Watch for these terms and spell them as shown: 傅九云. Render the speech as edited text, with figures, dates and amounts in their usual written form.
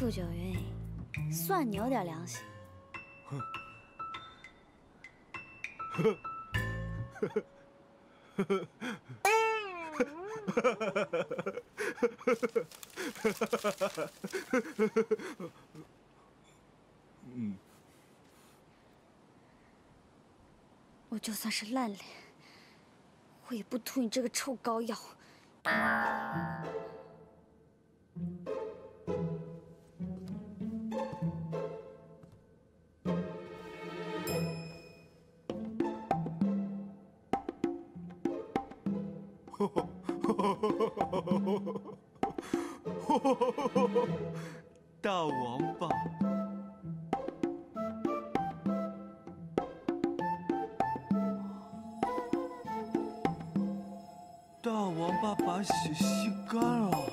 傅九云，算你有点良心。哼，呵呵呵呵嗯，我就算是烂脸，我也不吐你这个臭膏药。 大王八！大王八把血吸干了。